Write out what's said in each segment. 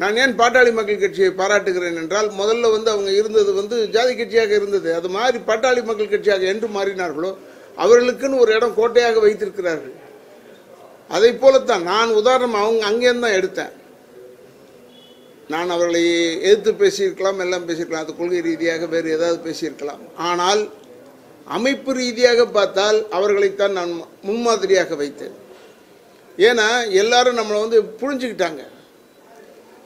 நான் ஏன் பாட்டாளி மக்கள் கட்சியை பாராட்டுகிறேன் என்றால், முதல்ல அவங்க இருந்தது ஜாதி கட்சியாக இருந்தது. அது மாதிரி பாட்டாளி மக்கள் கட்சியாக என்று மாறினார்களோ அவர்களுக்குன்னு ஒரு இடம் கோட்டையாக வைத்திருக்கிறார்கள். அதை போலத்தான் நான் உதாரணம் அங்கேருந்து தான் எடுத்தேன். நான் அவர்களை எதிர்த்து பேசியிருக்கலாம், எல்லாம் பேசியிருக்கலாம், அது கொள்கை ரீதியாக வேறு ஏதாவது பேசியிருக்கலாம். ஆனால் அமைப்பு ரீதியாக பார்த்தால் அவர்களைத்தான் நான் முன்மாதிரியாக வைத்தேன். ஏன்னா எல்லாரும் நம்மளை புரிஞ்சுக்கிட்டாங்க.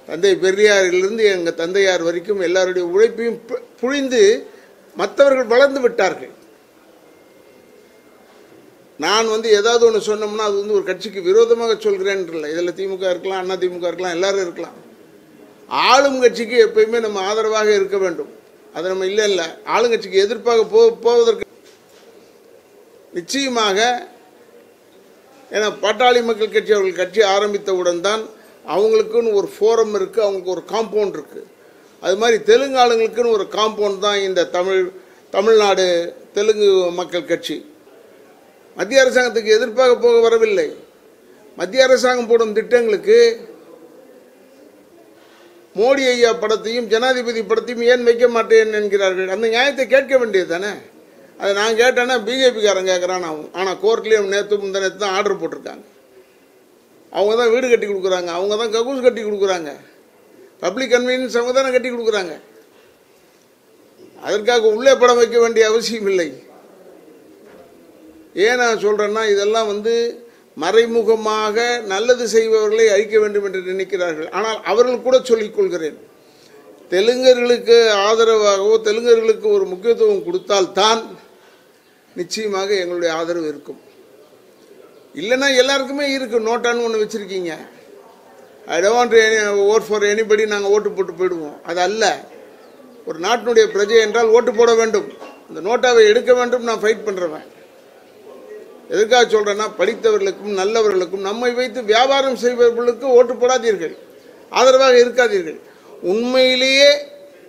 தந்தை பெரியாரிலிருந்து எங்கள் தந்தையார் வரைக்கும் எல்லாருடைய உழைப்பையும் புரிந்து மற்றவர்கள் வளர்ந்து விட்டார்கள். நான் ஏதாவது ஒன்று சொன்னோம்னா அது ஒரு கட்சிக்கு விரோதமாக சொல்கிறேன் இல்லை. இதில் திமுக இருக்கலாம், அண்ணா திமுக இருக்கலாம், எல்லாரும் இருக்கலாம். ஆளும் கட்சிக்கு எப்பயுமே நம்ம ஆதரவாக இருக்க வேண்டும். அது நம்ம இல்லை ஆளுங்கட்சிக்கு எதிர்ப்பாக போவதற்கு நிச்சயமாக. ஏன்னா பாட்டாளி மக்கள் கட்சி அவர்கள் கட்சி ஆரம்பித்தவுடன் தான் அவங்களுக்குன்னு ஒரு ஃபோரம் இருக்குது, அவங்களுக்கு ஒரு காம்பவுண்ட் இருக்குது. அது மாதிரி தெலுங்கு ஆளுங்களுக்குன்னு ஒரு காம்பவுண்ட் தான் இந்த தமிழ்நாடு தெலுங்கு மக்கள் கட்சி. மத்திய அரசாங்கத்துக்கு எதிர்ப்பாக போக வரவில்லை. மத்திய அரசாங்கம் போடும் திட்டங்களுக்கு மோடி ஐயா படத்தையும் ஜனாதிபதி படத்தையும் ஏன் வைக்க மாட்டேன் என்கிறார்கள். அந்த நியாயத்தை கேட்க வேண்டியது தானே. அதை நான் கேட்டேன்னா பிஜேபிக்காரன் கேட்குறான். ஆனால் கோர்ட்லேயும் நேற்று முந்தினேற்று தான் ஆர்டர் போட்டிருக்காங்க. அவங்க தான் வீடு கட்டி கொடுக்குறாங்க, அவங்க தான் கக்கூஸ் கட்டி கொடுக்குறாங்க, பப்ளிக் கன்வீனியன்ஸ் அவங்க தானே கட்டி கொடுக்குறாங்க. அதற்காக உள்ளே படம் வைக்க வேண்டிய அவசியம் இல்லை. ஏன் நான் சொல்கிறேன்னா, இதெல்லாம் மறைமுகமாக நல்லது செய்பவர்களை அழிக்க வேண்டும் என்று நினைக்கிறார்கள். ஆனால் அவர்கள் கூட சொல்லிக்கொள்கிறேன், தெலுங்கர்களுக்கு ஆதரவாகவோ தெலுங்கர்களுக்கு ஒரு முக்கியத்துவம் கொடுத்தால்தான் நிச்சயமாக எங்களுடைய ஆதரவு இருக்கும். இல்லைன்னா எல்லாருக்குமே இருக்குது. நோட்டான்னு ஒன்று வச்சுருக்கீங்க, I don't vote for anybody, நாங்கள் ஓட்டு போட்டு போயிடுவோம். அது அல்ல. ஒரு நாட்டினுடைய பிரஜை என்றால் ஓட்டு போட வேண்டும். இந்த நோட்டாவை எடுக்க வேண்டும். நான் ஃபைட் பண்ணுறவன். எதுக்காக சொல்கிறேன்னா, படித்தவர்களுக்கும் நல்லவர்களுக்கும் நம்மை வைத்து வியாபாரம் செய்பவர்களுக்கும் ஓட்டு போடாதீர்கள், ஆதரவாக இருக்காதீர்கள். உண்மையிலேயே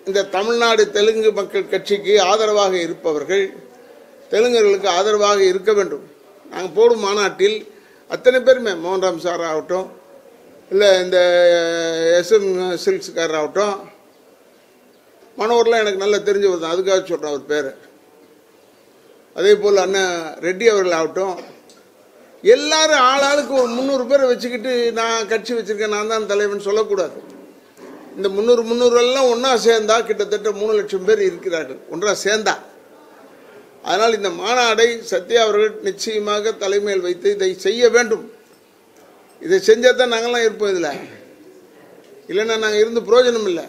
இந்த தமிழ்நாடு தெலுங்கு மக்கள் கட்சிக்கு ஆதரவாக இருப்பவர்கள் தெலுங்கர்களுக்கு ஆதரவாக இருக்க வேண்டும். நாங்கள் போடும் மாநாட்டில் அத்தனை பேருமே, மோகன்ராம் சார் ஆகட்டும், இல்லை இந்த எஸ்எம் சில்க்ஸ்கார் ஆகட்டும், மனோகர்லாம் எனக்கு நல்லா தெரிஞ்சவர் தான், அதுக்காக சொல்கிறேன் அவர் பேர். அதே போல் அண்ணன் ரெட்டி அவர்கள் ஆகட்டும், எல்லாரும் ஆளாளுக்கு ஒரு 300 பேரை வச்சுக்கிட்டு நான் கட்சி வச்சுருக்கேன், நான் தான் தலைவன் சொல்லக்கூடாது. இந்த 300 ஒன்றா சேர்ந்தா கிட்டத்தட்ட 3 லட்சம் பேர் இருக்கிறார்கள் ஒன்றா சேர்ந்தா. அதனால் இந்த மாநாடை சத்யா அவர்கள் நிச்சயமாக தலைமையில் வைத்து இதை செய்ய வேண்டும். இதை செஞ்சால் தான் நாங்கள்லாம் இருப்போம். இதில் இல்லைன்னா நாங்கள் இருந்து பிரயோஜனம் இல்லை.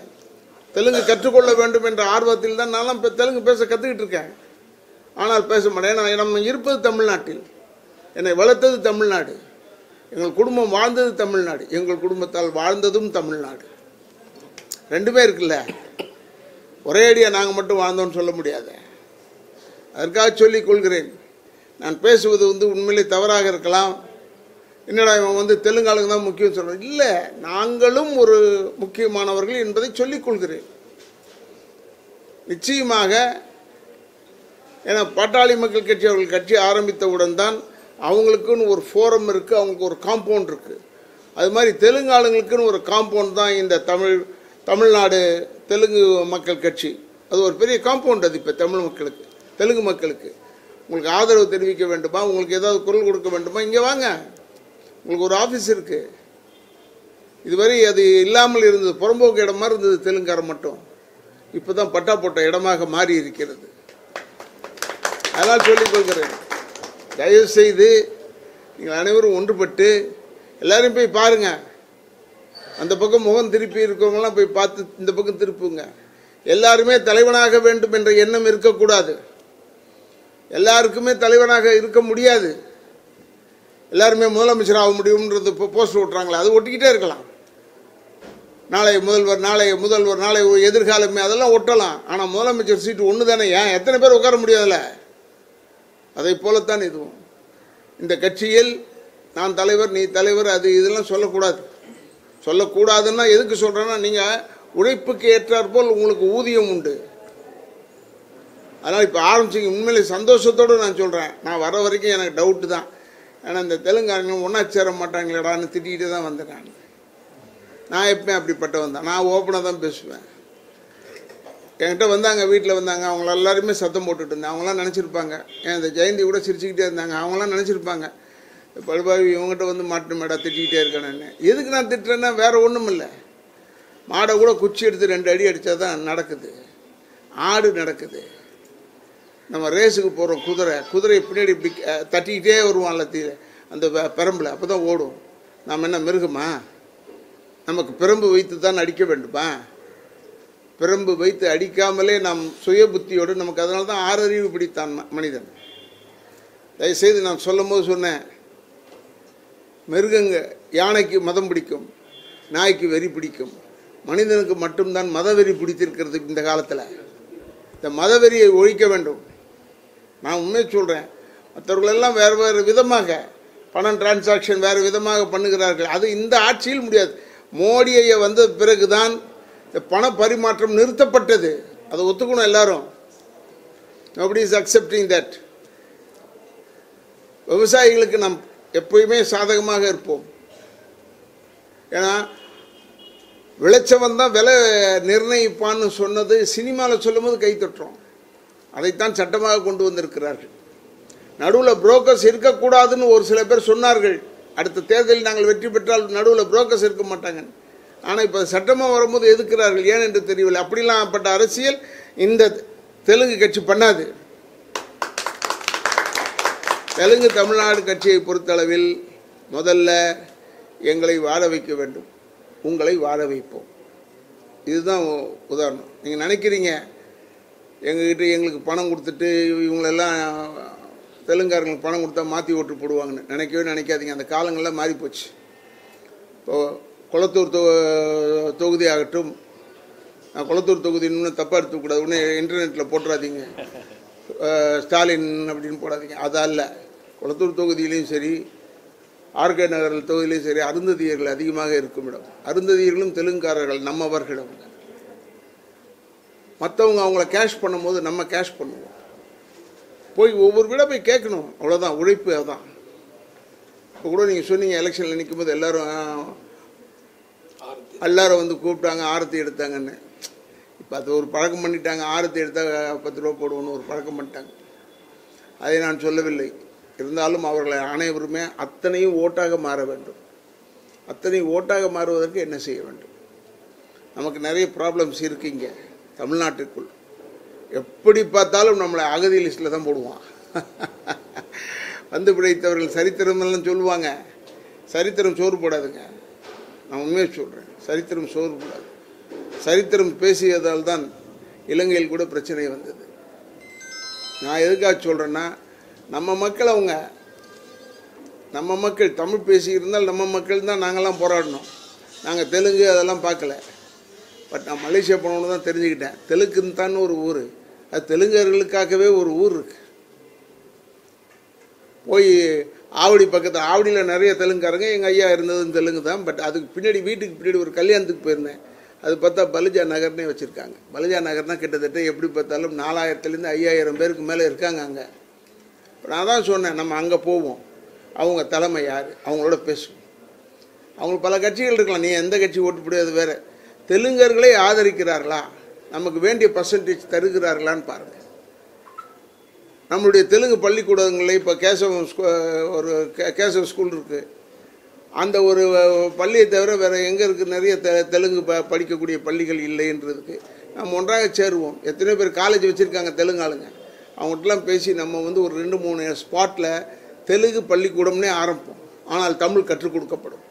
தெலுங்கு கற்றுக்கொள்ள வேண்டும் என்ற ஆர்வத்தில் தான் நான்லாம் இப்போ தெலுங்கு பேச கற்றுக்கிட்டு இருக்கேன். ஆனால் பேச மாட்டேன். ஏன்னா நம்ம இருப்பது தமிழ்நாட்டில், என்னை வளர்த்தது தமிழ்நாடு, எங்கள் குடும்பம் வாழ்ந்தது தமிழ்நாடு, எங்கள் குடும்பத்தால் வாழ்ந்ததும் தமிழ்நாடு. ரெண்டுமே இருக்குல்ல. ஒரே அடியாக நாங்கள் மட்டும் வாழ்ந்தோன்னு சொல்ல முடியாது. அதற்காக சொல்லிக் கொள்கிறேன். நான் பேசுவது உண்மையிலே தவறாக இருக்கலாம். என்னடா இவன் தெலுங்காலுங்க தான் முக்கியம் சொல்கிறேன். இல்லை, நாங்களும் ஒரு முக்கியமானவர்கள் என்பதை சொல்லிக்கொள்கிறேன். நிச்சயமாக. ஏன்னா பாட்டாளி மக்கள் கட்சி அவர்கள் கட்சி ஆரம்பித்தவுடன் தான் அவங்களுக்குன்னு ஒரு ஃபோரம் இருக்குது, அவங்களுக்கு ஒரு காம்பவுண்ட் இருக்குது. அது மாதிரி தெலுங்கு ஆளுங்களுக்குன்னு ஒரு காம்பவுண்ட் தான் இந்த தமிழ்நாடு தெலுங்கு மக்கள் கட்சி. அது ஒரு பெரிய காம்பவுண்ட். அது இப்போ தமிழ் மக்களுக்கு, தெலுங்கு மக்களுக்கு உங்களுக்கு ஆதரவு தெரிவிக்க வேண்டுமா, உங்களுக்கு ஏதாவது குரல் கொடுக்க வேண்டுமா, இங்கே வாங்க. உங்களுக்கு ஒரு ஆஃபீஸ் இருக்குது. இதுவரை அது இல்லாமல் இருந்தது, புறம்போக்கு இடமா இருந்தது தெலுங்காரம் மட்டும். இப்போ தான் பட்டா போட்ட இடமாக மாறி இருக்கிறது. அதனால் சொல்லிக்கொள்கிறேன், தயவுசெய்து நீங்கள் அனைவரும் ஒன்றுபட்டு எல்லாரையும் போய் பாருங்கள். அந்த பக்கம் முகம் திருப்பி இருக்கவங்களாம் போய் பார்த்து இந்த பக்கம் திருப்புங்க. எல்லாருமே தலைவனாக வேண்டும் என்ற எண்ணம் இருக்கக்கூடாது. எல்லாருக்குமே தலைவனாக இருக்க முடியாது. எல்லாருமே முதலமைச்சர் ஆக முடியும்ன்றது போஸ்ட் ஓட்டுறாங்களா, அது ஒட்டிக்கிட்டே இருக்கலாம். நாளை முதல்வர், நாளை எதிர்காலமே அதெல்லாம் ஒட்டலாம். ஆனால் முதலமைச்சர் சீட்டு ஒன்று தானே, ஏன் எத்தனை பேர் உட்கார முடியாதுல்ல. அதை போலத்தான் இதுவும். இந்த கட்சியில் நான் தலைவர், நீ தலைவர், அது இதெல்லாம் சொல்லக்கூடாது. சொல்லக்கூடாதுன்னா எதுக்கு சொல்கிறேன்னா, நீங்கள் உழைப்புக்கு ஏற்றாற்போல் உங்களுக்கு ஊதியம் உண்டு. அதனால் இப்போ ஆரம்பிச்சிங்க. உண்மையிலே சந்தோஷத்தோடு நான் சொல்கிறேன். நான் வர வரைக்கும் எனக்கு டவுட்டு தான். ஆனால் இந்த தெலுங்காரங்க ஒன்றா சேர மாட்டாங்களேடான்னு திட்டிகிட்டு தான் வந்தேன் நான். நான் எப்பவுமே அப்படிப்பட்டவன் தான். நான் ஓப்பனாக தான் பேசுவேன். என்கிட்ட வந்தாங்க, வீட்டில் வந்தாங்க, அவங்கள எல்லாருமே சத்தம் போட்டுட்டு இருந்தேன். அவங்களாம் நினச்சிருப்பாங்க, ஏன் இந்த ஜெயந்தி கூட சிரிச்சுக்கிட்டே இருந்தாங்க, அவங்களாம் நினச்சிருப்பாங்க பல்பாவி இவங்ககிட்ட வந்து மாட்டு மேடா திட்டிக்கிட்டே இருக்கானேன்னு. எதுக்கு நான் திட்டுறேன்னா வேறு ஒன்றும் இல்லை, மாடை கூட குச்சி எடுத்து 2 அடி அடித்தா தான் நடக்குது, ஆடு நடக்குது. நம்ம ரேஸுக்கு போகிறோம், குதிரை பின்னாடி இப்படி தட்டிக்கிட்டே வருவான்ல அந்த பெரம்பில், அப்போ தான் ஓடும். நாம் என்ன மிருகமா? நமக்கு பிரம்பு வைத்து தான் அடிக்க வேண்டுமா? பிரம்பு வைத்து அடிக்காமலே நாம் சுய புத்தியோடு நமக்கு, அதனால தான் 6 அறிவு பிடித்தான் மனிதன். தயவுசெய்து நான் சொல்லும் போது சொன்னேன், மிருகங்க யானைக்கு மதம் பிடிக்கும், நாய்க்கு வெறி பிடிக்கும், மனிதனுக்கு மட்டும்தான் மதவெறி பிடித்திருக்கிறது இந்த காலத்தில். இந்த மதவெறியை ஒழிக்க வேண்டும். நான் உண்மையை சொல்கிறேன், மற்றவர்களெல்லாம் வேறு வேறு விதமாக பணம் டிரான்சாக்ஷன் வேறு விதமாக பண்ணுகிறார்கள். அது இந்த ஆட்சியில் முடியாது. மோடியை வந்த பிறகுதான் இந்த பண பரிமாற்றம் நிறுத்தப்பட்டது. அதை ஒத்துக்கணும் எல்லாரும். Nobody is accepting that. விவசாயிகளுக்கு நாம் எப்பயுமே சாதகமாக இருப்போம். ஏன்னா விளைச்சவன் தான் விலை நிர்ணயிப்பான்னு சொன்னது சினிமாவில் சொல்லும் போது கை தட்டுறோம். அதைத்தான் சட்டமாக கொண்டு வந்திருக்கிறார்கள். நடுவில் புரோக்கர்ஸ் இருக்கக்கூடாதுன்னு ஒரு சில பேர் சொன்னார்கள். அடுத்த தேர்தலில் நாங்கள் வெற்றி பெற்றால் நடுவில் புரோக்கர்ஸ் இருக்க மாட்டாங்க. ஆனால் இப்போ சட்டமாக வரும்போது எதிர்க்கிறார்கள், ஏன் என்று தெரியவில்லை. அப்படிலாம் பட்ட அரசியல் இந்த தெலுங்கு கட்சி பண்ணாது. தெலுங்கு தமிழ்நாடு கட்சியை பொறுத்தளவில் முதல்ல எங்களை வாழ வைக்க வேண்டும், உங்களை வாழ வைப்போம். இதுதான் உதாரணம். நீங்கள் நினைக்கிறீங்க எங்ககிட்ட எங்களுக்கு பணம் கொடுத்துட்டு இவங்களெல்லாம் தெலுங்காரங்களுக்கு பணம் கொடுத்தா மாற்றி ஓட்டு போடுவாங்கன்னு நினைக்கவே நினைக்காதீங்க. அந்த காலங்கள்லாம் மாறிப்போச்சு. இப்போது குளத்தூர் தொகுதி ஆகட்டும், நான் குளத்தூர் தொகுதி இன்னும் தப்பாக எடுத்துக்கூடாது, ஒன்று இன்டர்நெட்டில் போட்டுறாதீங்க ஸ்டாலின் அப்படின்னு போடாதீங்க. அதல்ல, குளத்தூர் தொகுதியிலையும் சரி, ஆர்கே நகர் தொகுதியிலையும் சரி, அருந்ததியர்கள் அதிகமாக இருக்கும் இடம். அருந்ததியர்களும் தெலுங்காரர்கள், நம்மவர்களிடம். மற்றவங்க அவங்கள கேஷ் பண்ணும்போது நம்ம கேஷ் பண்ணுவோம். போய் ஒவ்வொரு விட போய் கேட்கணும், அவ்வளோதான் உழைப்பு. அதுதான் இப்போ கூட நீங்கள் சொன்னீங்க, எலெக்ஷனில் நிற்கும் போது எல்லாரும் வந்து கூப்பிட்டாங்க, ஆரத்தி எடுத்தாங்கன்னு. இப்போ அது ஒரு பழக்கம் பண்ணிட்டாங்க. ஆரத்தி எடுத்தால் 10 ரூபா போடுவோன்னு ஒரு பழக்கம் பண்ணிட்டாங்க. அதை நான் சொல்லவில்லை. இருந்தாலும் அவர்களை அனைவருமே அத்தனையும் ஓட்டாக மாற வேண்டும். அத்தனையும் ஓட்டாக மாறுவதற்கு என்ன செய்ய வேண்டும்? நமக்கு நிறைய ப்ராப்ளம்ஸ் இருக்குங்க தமிழ்நாட்டுக்குள். எப்படி பார்த்தாலும் நம்மளை அகதி லிஸ்ட்டில் தான் போடுவான். வந்து பிழைத்தவர்கள் சரித்திரம்லாம் சொல்லுவாங்க. சரித்திரம் சோறு போடாதுங்க, நான் உண்மையை சொல்கிறேன். சரித்திரம் சோறு போடாது. சரித்திரம் பேசியதால் தான் இலங்கையில் கூட பிரச்சனை வந்தது. நான் எதுக்காக சொல்கிறேன்னா, நம்ம மக்கள் தமிழ் பேசி இருந்தால் நம்ம மக்கள் தான். நாங்கள்லாம் போராடணும். நாங்கள் தெலுங்கு அதெல்லாம் பார்க்கல. பட் நான் மலேசியா போனோன்னு தான் தெரிஞ்சுக்கிட்டேன், தெலுங்குன்னு தான் ஒரு ஊர். அது தெலுங்கர்களுக்காகவே ஒரு ஊர் இருக்குது. போய் ஆவடி பக்கத்தில், ஆவடியில் நிறைய தெலுங்காரங்க. எங்கள் ஐயா இருந்ததுன்னு தெலுங்கு தான். பட் அதுக்கு பின்னாடி, வீட்டுக்கு பின்னாடி ஒரு கல்யாணத்துக்கு போயிருந்தேன். அது பார்த்தா பலுஜா நகர்னே வச்சுருக்காங்க. பலுஜா நகர்னால் கிட்டத்தட்ட எப்படி பார்த்தாலும் 4000லேருந்து 5000 பேருக்கு மேலே இருக்காங்க அங்கே. நான் தான் சொன்னேன், நம்ம அங்கே போவோம், அவங்க தலைமை யார், அவங்களோட பேசுவோம். அவங்களுக்கு பல கட்சிகள் இருக்கலாம், நீ எந்த கட்சி ஓட்டு முடியாது. வேறு தெலுங்கர்களே ஆதரிக்கிறார்களா, நமக்கு வேண்டிய பர்சன்டேஜ் தருகிறார்களான்னு பாருங்கள். நம்மளுடைய தெலுங்கு பள்ளிக்கூடங்களில் இப்போ கேசவ ஸ்கூல் இருக்குது. அந்த ஒரு பள்ளியை தவிர வேறு எங்கே இருக்குது? நிறைய தெலுங்கு படிக்கக்கூடிய பள்ளிகள் இல்லைன்றதுக்கு நம்ம ஒன்றாக சேருவோம். எத்தனையோ பேர் காலேஜ் வச்சுருக்காங்க தெலுங்காளுங்க. அவங்கள்ட்டலாம் பேசி நம்ம வந்து ஒரு 2-3 ஸ்பாட்டில் தெலுங்கு பள்ளிக்கூடம்னே ஆரம்பிப்போம். ஆனால் தமிழ் கற்றுக் கொடுக்கப்படும்,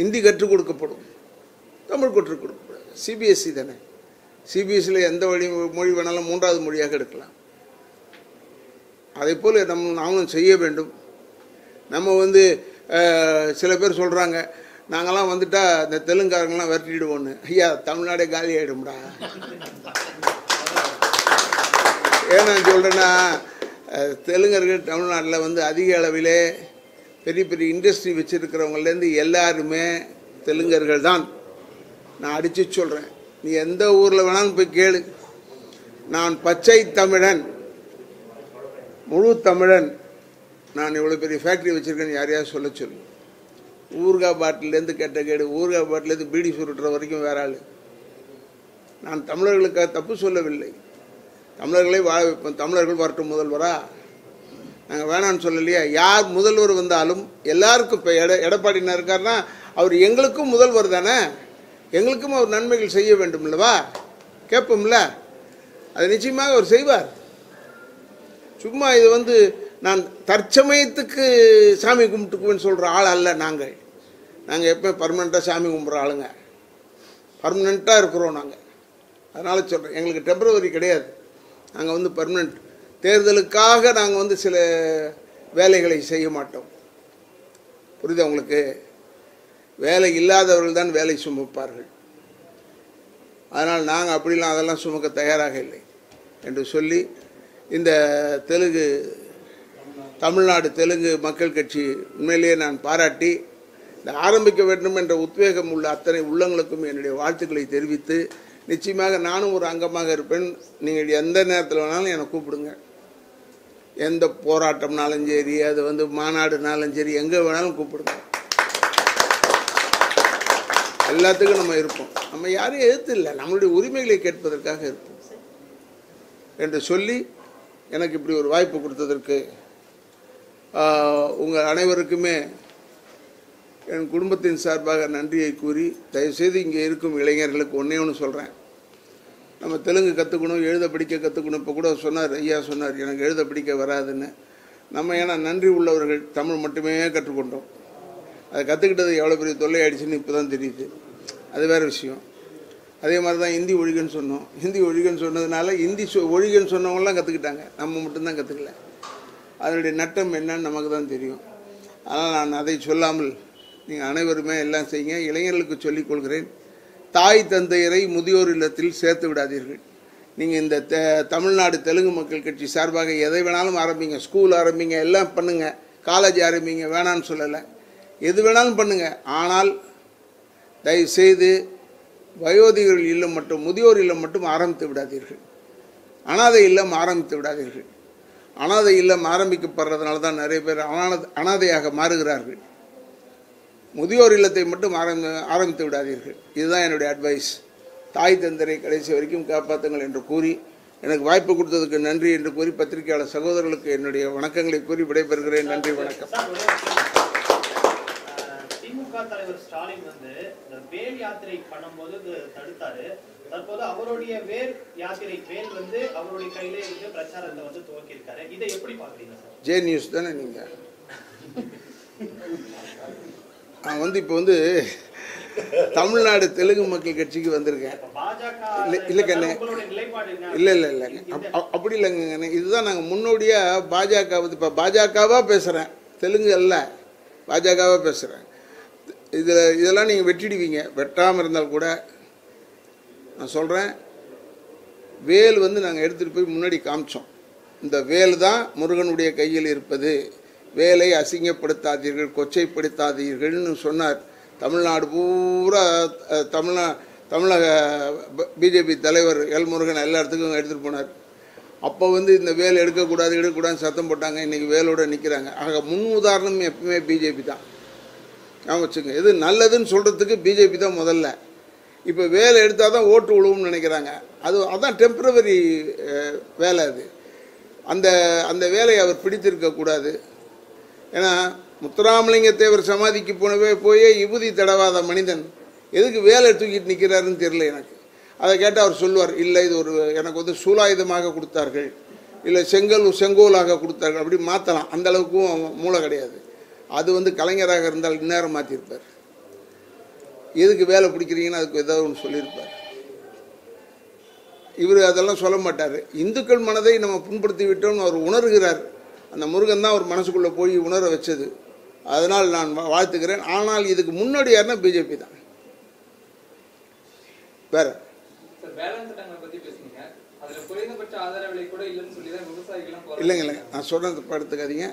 ஹிந்தி கற்றுக் கொடுக்கப்படும், தமிழ் கற்றுக் கொடுக்கப்படும். சிபிஎஸ்சி தானே, சிபிஎஸ்சியில் எந்த மொழி வேணாலும் 3வது மொழியாக எடுக்கலாம். அதே போல் நாங்களும் செய்ய வேண்டும். நம்ம வந்து சில பேர் சொல்கிறாங்க, நாங்கள்லாம் வந்துட்டால் இந்த தெலுங்காரங்களாம் விரட்டிடுவோன்னு. ஐயா, தமிழ்நாடே காலி ஆகிடும்டா. ஏன் நான் சொல்கிறேன்னா, தெலுங்கர்கள் தமிழ்நாட்டில் வந்து அதிக அளவிலே பெரிய பெரிய இண்டஸ்ட்ரி வச்சுருக்கிறவங்கள்லேருந்து எல்லாருமே தெலுங்கர்கள் தான். நான் அடித்து சொல்கிறேன், நீ எந்த ஊரில் வேணாலும் போய் கேளு. நான் பச்சை தமிழன், முழு தமிழன், நான் இவ்வளோ பெரிய ஃபேக்ட்ரி வச்சுருக்கேன்னு யாரையாவது சொல்ல சொல்லு. ஊர்கா பாட்டிலேருந்து கேட்ட கேடு ஊர்கா பாட்டிலேருந்து பீடி சுருட்டுற வரைக்கும் வேற ஆள். நான் தமிழர்களுக்காக தப்பு சொல்லவில்லை, தமிழர்களை வாழ வைப்போம், தமிழர்கள் வரட்டும் முதல்வரா, நாங்கள் வேணான்னு சொல்லலையா. யார் முதல்வர் வந்தாலும் எல்லாருக்கும் இப்போ எடப்பாடினா இருக்காருன்னா அவர் எங்களுக்கும் முதல்வர் தானே, எங்களுக்கும் அவர் நன்மைகள் செய்ய வேண்டும் இல்லவா, கேட்போம்ல, அதை நிச்சயமாக அவர் செய்வார். சும்மா இது நான் தற்சமயத்துக்கு சாமி கும்பிட்டுக்குவேன்னு சொல்கிற ஆள் அல்ல. நாங்கள் எப்போயும் பர்மனெண்ட்டாக சாமி கும்பிட்ற ஆளுங்க, பர்மனெண்ட்டாக இருக்கிறோம் நாங்கள். அதனால் சொல்கிறேன், எங்களுக்கு டெம்பரவரி கிடையாது, நாங்கள் பர்மனெண்ட். தேர்தலுக்காக நாங்கள் சில வேலைகளை செய்ய மாட்டோம், புரியுது உங்களுக்கு. வேலை இல்லாதவர்கள் தான் வேலை சுமப்பார்கள், அதனால் நாங்கள் அப்படிலாம் அதெல்லாம் சுமக்க தயாராக இல்லை என்று சொல்லி இந்த தமிழ்நாடு தெலுங்கு மக்கள் கட்சி உண்மையிலேயே நான் பாராட்டி இந்த ஆரம்பிக்க வேண்டும் என்ற உத்வேகம் உள்ள அத்தனை உள்ளங்களுக்கும் என்னுடைய வாழ்த்துக்களை தெரிவித்து, நிச்சயமாக நானும் ஒரு அங்கமாக இருப்பேன். நீங்கள் எந்த நேரத்தில் வேணாலும் என்னை கூப்பிடுங்க, எந்த போராட்டம்னாலும் சரி, அது மாநாடுனாலும் சரி, எங்கே வேணாலும் கூப்பிடுங்க, எல்லாத்துக்கும் நம்ம இருப்போம். நம்ம யாரையும் எதிர்த்து இல்லை, நம்மளுடைய உரிமைகளை கேட்பதற்காக இருப்போம் என்று சொல்லி எனக்கு இப்படி ஒரு வாய்ப்பு கொடுத்ததற்கு உங்கள் அனைவருக்குமே என் குடும்பத்தின் சார்பாக நன்றியை கூறி, தயவுசெய்து இங்கே இருக்கும் இளைஞர்களுக்கு ஒன்றே ஒன்று சொல்கிறேன், நம்ம தெலுங்கு கற்றுக்கணும், எழுத படிக்க கற்றுக்கணும். இப்போ கூட சொன்னார், ஐயா சொன்னார் எனக்கு எழுத படிக்க வராதுன்னு. நம்ம ஏன்னா நன்றி உள்ளவர்கள் தமிழ் மட்டுமே கற்றுக்கொண்டோம், அதை கற்றுக்கிட்டது எவ்வளோ பெரிய தொல்லை ஆயிடுச்சுன்னு இப்போ தான் தெரியுது, அது வேறு விஷயம். அதே மாதிரி தான் ஹிந்தி ஒழிகன்னு சொன்னோம், ஹிந்தி ஒழிகன்னு சொன்னதுனால ஹிந்தி ஒழிகன்னு சொன்னவங்களாம் கற்றுக்கிட்டாங்க, நம்ம மட்டும்தான் கற்றுக்கல. அதனுடைய நட்டம் என்னன்னு நமக்கு தான் தெரியும். ஆனால் நான் அதை சொல்லாமல் நீங்கள் அனைவருமே எல்லாம் செய்யுங்க. இளைஞர்களுக்கு சொல்லிக் கொள்கிறேன், தாய் தந்தையரை முதியோர் இல்லத்தில் சேர்த்து விடாதீர்கள். நீங்கள் இந்த தமிழ்நாடு தெலுங்கு மக்கள் கட்சி சார்பாக எதை வேணாலும் ஆரம்பிங்க, ஸ்கூல் ஆரம்பிங்க, எல்லாம் பண்ணுங்கள், காலேஜ் ஆரம்பிங்க, வேணான்னு சொல்லலை, எது வேணாலும் பண்ணுங்கள். ஆனால் தயவுசெய்து வயோதிகர் இல்லம் மட்டும், முதியோர் இல்லம் மட்டும் ஆரம்பித்து விடாதீர்கள், அனாதை இல்லம் ஆரம்பித்து விடாதீர்கள். அனாதை இல்லம் ஆரம்பிக்கப்படுறதுனால தான் நிறைய பேர் அனாதையாக மாறுகிறார்கள். முதியோர் இல்லத்தை மட்டும் ஆரம்பித்து விடாதீர்கள். இதுதான் என்னுடைய அட்வைஸ். தாய் தந்தரை கடைசி வரைக்கும் காப்பாற்றுங்கள் என்று கூறி, எனக்கு வாய்ப்பு கொடுத்ததுக்கு நன்றி என்று கூறி, பத்திரிகையாளர் சகோதரர்களுக்கு என்னுடைய வணக்கங்களை கூறி விடைபெறுகிறேன். நன்றி, வணக்கம். திமுக தலைவர் ஸ்டாலின் வேல் யாத்திரை பண்ணும்போது தடுத்தாரு, தற்போது அவருடைய வேல் யாத்திரை வேல் அவருடைய கையிலே இருந்து பிரச்சாரத்தை துவக்கி இருக்காரு, இதை எப்படி பாக்குறீங்க சார்? ஜே நியூஸ் தானே நீங்க. நான் இப்போ தமிழ்நாடு தெலுங்கு மக்கள் கட்சிக்கு வந்திருக்கேன். இல்லை அப்படி இல்லைங்க, இதுதான் நாங்கள் முன்னோடியாக பாஜக இப்போ பாஜகவாக பேசுகிறேன், தெலுங்கு அல்ல, பாஜகவாக பேசுகிறேன். இதெல்லாம் நீங்கள் வெட்டிடுவீங்க, வெட்டாமல் இருந்தால் கூட நான் சொல்கிறேன், வேல் நாங்கள் எடுத்துகிட்டு போய் முன்னாடி காமிச்சோம். இந்த வேல் தான் முருகனுடைய கையில் இருப்பது, வேலை அசிங்கப்படுத்தாதீர்கள், கொச்சைப்படுத்தாதீர்கள்னு சொன்னார். தமிழ்நாடு பூரா தமிழக பிஜேபி தலைவர் எல் முருகன் எல்லா இடத்துக்கும் எடுத்துகிட்டு போனார். அப்போ இந்த வேல் எடுக்கக்கூடாது எடுக்கக்கூடாதுன்னு சத்தம் போட்டாங்க, இன்றைக்கி வேலோடு நிற்கிறாங்க. ஆக முன் உதாரணம் எப்பவுமே பிஜேபி தான், நான் வச்சுங்க. எது நல்லதுன்னு சொல்கிறதுக்கு பிஜேபி தான் முதல்ல. இப்போ வேலை எடுத்தால் தான் ஓட்டு விழுவும்னு நினைக்கிறாங்க, அதுதான் டெம்பரவரி வேலை. அது அந்த வேலையை அவர் பிடித்திருக்கக்கூடாது. ஏன்னா முத்துராமலிங்க தேவர் சமாதிக்கு போயே விபூதி தடவாத மனிதன் எதுக்கு வேலை தூக்கிட்டு நிற்கிறாருன்னு தெரியல எனக்கு. அதை கேட்டால் அவர் சொல்லுவார், இல்லை இது ஒரு எனக்கு சூலாயுதமாக கொடுத்தார்கள், இல்லை செங்கோலாக கொடுத்தார்கள், அப்படி மாற்றலாம், அந்தளவுக்கும் மூளை கிடையாது. அது கலைஞராக இருந்தால் இந்நேரம் மாற்றிருப்பார். எதுக்கு வேலை பிடிக்கிறீங்கன்னு அதுக்கு ஏதாவது ஒன்று சொல்லியிருப்பார். இவர் அதெல்லாம் சொல்ல மாட்டார். இந்துக்கள் மனதை நம்ம புண்படுத்தி விட்டோம்னு அவர் உணர்கிறார். அந்த முருகன் தான் அவர் மனசுக்குள்ளே போய் உணர வச்சது. அதனால் நான் வாழ்த்துக்கிறேன். ஆனால் இதுக்கு முன்னாடி யாருன்னா பிஜேபி தான். வேற இல்லைங்க இல்லைங்க, நான் சொல்கிறத படுத்துக்காதீங்க.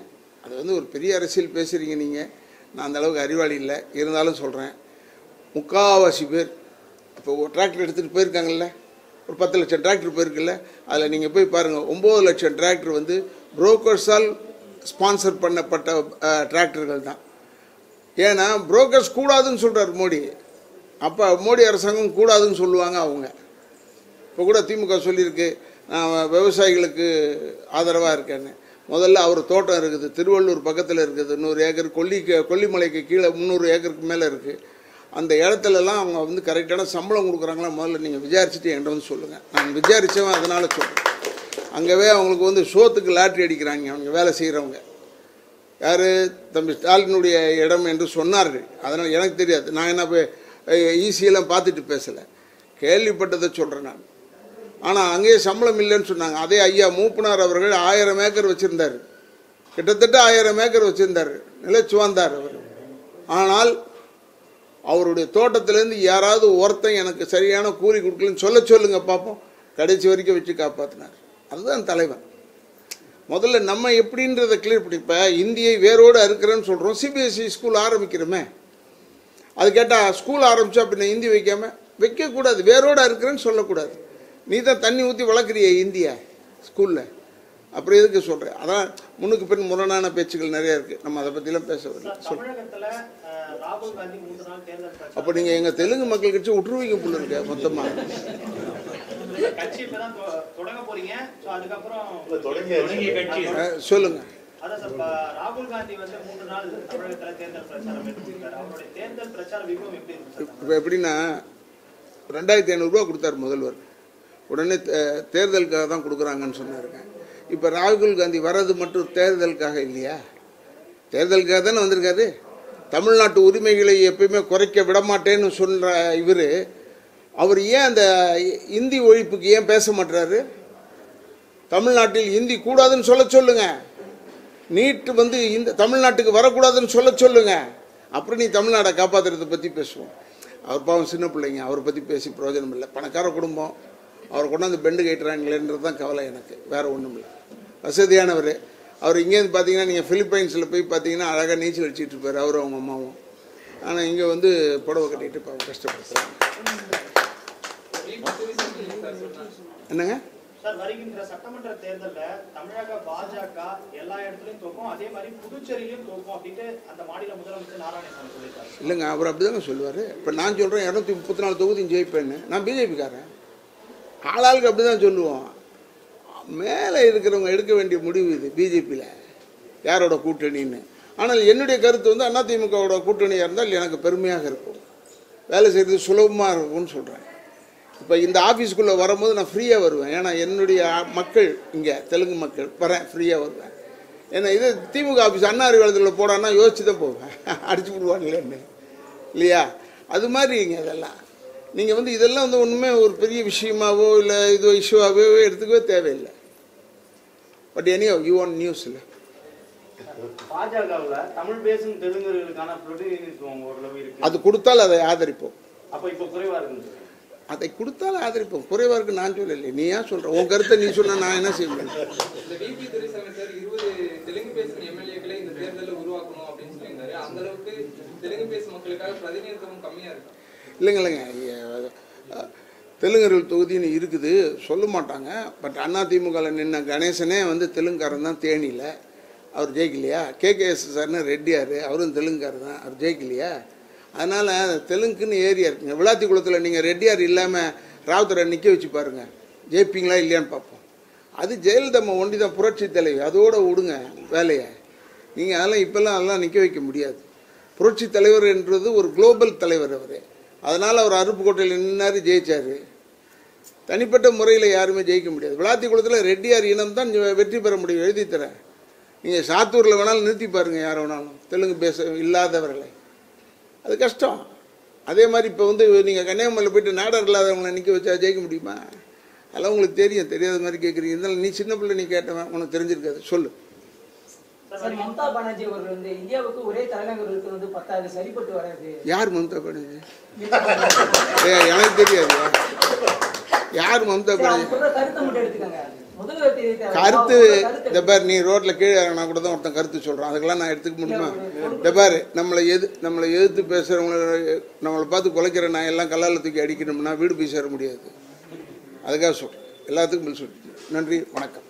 அது ஒரு பெரிய அரசியல் பேசுகிறீங்க நீங்கள். நான் அந்தளவுக்கு அறிவாளி இல்லை, இருந்தாலும் சொல்கிறேன். முக்கால்வாசி பேர் இப்போ டிராக்டர் எடுத்துகிட்டு போயிருக்காங்கல்ல, ஒரு 10 லட்சம் டிராக்டர் போயிருக்குல்ல, அதில் நீங்கள் போய் பாருங்கள், 9 லட்சம் டிராக்டர் புரோக்கர்ஸால் ஸ்பான்சர் பண்ணப்பட்ட டிராக்டர்கள் தான். ஏன்னா புரோக்கர்ஸ் கூடாதுன்னு சொல்றாரு மோடி. அப்போ மோடி அரசாங்கம் கூடாதுன்னு சொல்லுவாங்க அவங்க. இப்போ கூட திமுக சொல்லியிருக்கு நான் விவசாயிகளுக்கு ஆதரவாக இருக்கேன்னு. முதல்ல அவர் தோட்டம் இருக்குது, திருவள்ளூர் பக்கத்தில் இருக்குது, 100 ஏக்கர், கொல்லிமலைக்கு கீழே 300 ஏக்கருக்கு மேலே இருக்குது. அந்த இடத்துலலாம் அவங்க வந்து கரெக்டான சம்பளம் கொடுக்குறாங்களா முதல்ல நீங்கள் விசாரிச்சுட்டு என்கிட்ட வந்து சொல்லுங்கள். நான் விசாரித்தவன், அதனால் சொல்கிறேன். அங்கேவே அவங்களுக்கு வந்து சோத்துக்கு லாட்ரி அடிக்கிறாங்க அவங்க வேலை செய்கிறவங்க. யார் தம்பி ஸ்டாலினுடைய இடம் என்று சொன்னார்கள். அதனால் எனக்கு தெரியாது, நான் என்ன போய் ஈஸியெல்லாம் பார்த்துட்டு பேசலை, கேள்விப்பட்டதை சொல்கிறேன் நான். ஆனால் அங்கேயே சம்பளம் இல்லைன்னு சொன்னாங்க. அதே ஐயா மூப்பனார் அவர்கள் 1000 ஏக்கர் வச்சுருந்தார், கிட்டத்தட்ட 1000 ஏக்கர் வச்சுருந்தார், நிலச்சுவாந்தார் அவர். ஆனால் அவருடைய தோட்டத்திலேருந்து யாராவது ஒருத்தன் எனக்கு சரியான கூலி கொடுக்கலன்னு சொல்லுங்க பார்ப்போம், கடைசி வரைக்கும் வச்சு காப்பாற்றினார். அதுதான் தலைவன். முதல்ல நம்ம எப்படின்றத கிளியர் பண்ணி, இப்போ இந்தியை வேரோடு அறுக்கிறேன்னு சொல்கிறோம். சிபிஎஸ்சி ஸ்கூல் ஆரம்பிக்கிறோமே, அது கேட்டால் ஸ்கூல் ஆரம்பித்தா பின்ன இந்தி வைக்காமல் வைக்கக்கூடாது, வேரோடு அறுக்கிறேன்னு சொல்லக்கூடாது. நீ தான் தண்ணி ஊற்றி வளர்க்குறிய இந்தியா ஸ்கூலில், அப்புறம் எதுக்கு சொல்கிறேன்? அதான் முன்னுக்கு பின் முரணான பேச்சுக்கள் நிறையா இருக்குது, நம்ம அதை பற்றிலாம் பேச சொல்கிறோம். அப்போ நீங்கள் எங்கள் தெலுங்கு மக்கள் கட்சி விட்டுருவீங்க போல இருக்க மொத்தமாக. சொல்லுங்க. இப்போ எப்படின்னா 2500 ரூபா கொடுத்தார் முதல்வர், உடனே தேர்தலுக்காக தான் கொடுக்குறாங்கன்னு சொன்னாருங்க. இப்போ ராகுல் காந்தி வர்றது மட்டும் தேர்தலுக்காக இல்லையா? தேர்தலுக்காக தானே வந்திருக்காரு. தமிழ்நாட்டு உரிமைகளை எப்பயுமே குறைக்க விடமாட்டேன்னு சொல்கிற இவர், அவர் ஏன் அந்த இந்தி ஒழிப்புக்கு ஏன் பேச மாட்டாரு? தமிழ்நாட்டில் இந்தி கூடாதுன்னு சொல்ல சொல்லுங்க, நீட்டு வந்து இந்த தமிழ்நாட்டுக்கு வரக்கூடாதுன்னு சொல்ல சொல்லுங்க, அப்புறம் நீ தமிழ்நாட்டை காப்பாற்றுறதை பற்றி பேசுவோம். அவர் பாவம் சின்ன பிள்ளைங்க, அவரை பற்றி பேசி பிரயோஜனம் இல்லை. பணக்கார குடும்பம், அவர் கொண்டாந்து பெண்டு கேட்டுறாங்களேன்றது தான் கவலை எனக்கு, வேறு ஒன்றும் இல்லை. வசதியானவர் அவர். இங்கேருந்து பார்த்தீங்கன்னா நீங்கள் ஃபிலிப்பைன்ஸில் போய் பார்த்தீங்கன்னா அழகாக நீச்சல் அடிச்சுட்டு இருப்பார் அவர், அவங்க அம்மாவும். ஆனால் இங்கே வந்து புடவை கட்டிட்டு இப்போ அவங்க கஷ்டப்படுத்துறாங்க. என்னங்க சட்டமன்ற தேர்தலில் தமிழக பாஜக எல்லா இடத்துலையும் தோக்கும், அதே மாதிரி புதுச்சேரியிலும் தோக்கும் அப்படின்ட்டு அந்த மாநில முதலமைச்சர் நாராயணசாமி சொல்லிட்டாரு. இல்லைங்க, அவர் அப்படிதாங்க சொல்லுவார். இப்போ நான் சொல்கிறேன் 234 தொகுதியும் ஜெயிப்பேன்னு, நான் பிஜேபிக்காரன். ஆளாளுக்கு அப்படி தான் சொல்லுவோம். மேலே இருக்கிறவங்க எடுக்க வேண்டிய முடிவு இது, பிஜேபியில் யாரோட கூட்டணின்னு. ஆனால் என்னுடைய கருத்து வந்து அதிமுகவோட கூட்டணியாக இருந்தால் எனக்கு பெருமையாக இருக்கும், வேலை செய்கிறது சுலபமாக இருக்கும்னு சொல்கிறேன். இப்போ இந்த ஆஃபீஸ்க்குள்ளே வரும்போது நான் ஃப்ரீயாக வருவேன், ஏன்னா என்னுடைய மக்கள் இங்கே தெலுங்கு மக்கள் வரேன், ஃப்ரீயாக வருவேன். ஏன்னா இது திமுக ஆஃபீஸ் அண்ணாறு வேலத்தில் போடான்னா யோசிச்சு தான் போவேன், அடிச்சு விடுவாங்களேன்னு இல்லையா? அது மாதிரி இங்கே அதெல்லாம் நீங்கள் வந்து இதெல்லாம் வந்து ஒன்றுமே ஒரு பெரிய விஷயமாவோ இல்லை இதோ இஷ்யூவாகவோ எடுத்துக்கவே தேவையில்லை. But any you want news இல்லை பாஜகவில் தமிழ் பேசும் தெலுங்கர்களுக்கான பிரதிநிதித்துவம் ஓரளவு இருக்குது, அது கொடுத்தால் அதை ஆதரிப்போம். அப்போ இப்போ குறைவாக இருக்குது, அதை கொடுத்தால் ஆதரிப்போம். குறைவாக இருக்குது நான் சொல்லலை, நீ ஏன் சொல்கிற உன் கருத்தை நீ சொன்னால் நான் என்ன செய்வேன்? இந்த தேர்தலில் உருவாக்கணும் அப்படின்னு சொல்லியிருந்தாரு, அந்த அளவுக்கு தெலுங்கு பேசும் மக்களுக்காக பிரதிநிதித்துவம் கம்மியாக இருக்கு. இல்லைங்க, தெலுங்கர்கள் தொகுதின்னு இருக்குது சொல்ல மாட்டாங்க. பட் அதிமுகவில் நின்ன கணேசனே வந்து தெலுங்காரன் தான், தேனியில் அவர் ஜெயிக்கலையா? கேகேஎஸ் சார்னு ரெட்டியார் அவரும் தெலுங்கார் தான், அவர் ஜெயிக்கலையா? அதனால் தெலுங்குன்னு ஏரியா இருக்குங்க. விளாத்தி குளத்தில் நீங்கள் ரெட்டியார் இல்லாமல் ராவுத்தரை நிற்க வச்சு பாருங்கள், ஜெயிப்பீங்களா இல்லையான்னு பார்ப்போம். அது ஜெயலலிதம்மா ஒண்டி தான் புரட்சி தலைவி, அதோடு விடுங்க வேலையை. நீங்கள் அதெல்லாம் இப்போல்லாம் அதெல்லாம் நிற்க வைக்க முடியாது. புரட்சி தலைவர் என்றது ஒரு குளோபல் தலைவர் அவர், அதனால் அவர் அருப்புக்கோட்டையில் நின்னார், ஜெயித்தார். தனிப்பட்ட முறையில் யாருமே ஜெயிக்க முடியாது. விளாத்தி குளத்தில் ரெட்டியார் இனம் தான் வெற்றி பெற முடியும், எழுதி தரேன். நீங்கள் சாத்தூரில் வேணாலும் நிறுத்தி பாருங்கள், யார் வேணாலும் தெலுங்கு பேச இல்லாதவர்களை, அது கஷ்டம். அதே மாதிரி இப்போ வந்து நீங்கள் கன்னியாகுமரியில் போய்ட்டு நாடர் இல்லாதவங்களை நிற்க வச்சா ஜெயிக்க முடியுமா? அதெல்லாம் உங்களுக்கு தெரியும், தெரியாத மாதிரி கேட்குறீங்க. இருந்தாலும் நீ சின்ன பிள்ளை, நீ கேட்டவன், உனக்கு தெரிஞ்சிருக்காது சொல்லு. மம்தா பானர்ஜி அவர்கள் வந்து இந்தியாவுக்கு ஒரே தலைநகர் இருக்கிறது பத்தாது, சரிபட்டு வராது. யார் மம்தா பானர்ஜி? எனக்கு தெரியாது யார் மம்தா பானர்ஜி. கருத்து டபார் நீ ரோட்ல கீழே நான் கூட தான் ஒருத்தன் கருத்து சொல்றான், அதுக்கெல்லாம் நான் எடுத்துக்க முடியுமா? டபார் நம்மளை எதிர்த்து பேசுறவங்களை, நம்மளை பார்த்து குலைக்கிற நான் எல்லாம் கல்லால தூக்கி அடிக்கணும்னா வீடு போய் சேர முடியாது. அதுக்காக சொல்றேன். எல்லாத்துக்கும் நன்றி, வணக்கம்.